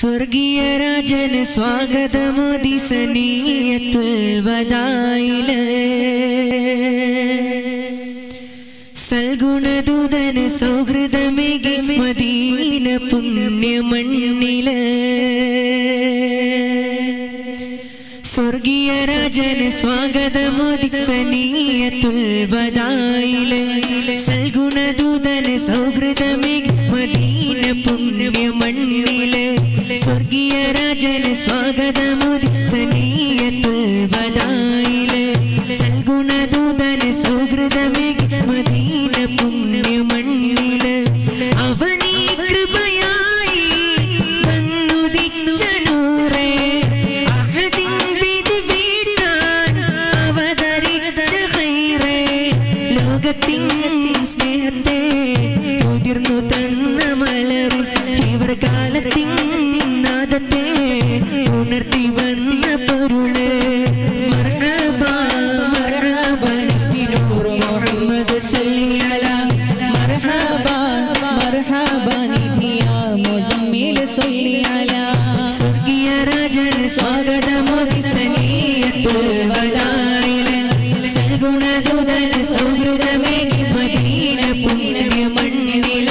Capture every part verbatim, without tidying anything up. स्वर्गीय राजन स्वागतमुदिसनीयतुल वदाइल सल्गुण दूधन सौहृदमेगे मदीन पुण्य मण्णिल स्वर्गीय राजन स्वागतमुदिसनीयतुल वदाइल सल्गुण दूधन सौहृदमेगे मदीन पुण्य मण्णिल स्वर्गीय राजन स्वागतमुदिसनीयतुल वदाइल सल्गुण दूधन सौहृदमेगे मदीन पुण्य मण्णिल अवनी कृपयाई नन्नु दिच्चनूरे अहदिंविद वीणान अवतरिच्च खैरे लोकतिन स्नेहते उदिर्नु तन्न मलरे इवर कालतिन उणर्ति वन्न परुळे मरहबा मरहबा नबी नूर मुहम्मद सल्ली अला मरहबा मरहबा निधिया मुजम्मिल सल्ली अला स्वर्गीय राजन स्वागतमुदिसनीयतुल वदाइल सल्गुण दूधन सौहृदमेगे मदीन पुण्य मण्णिल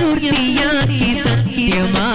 पूर्तिया की सत्यमा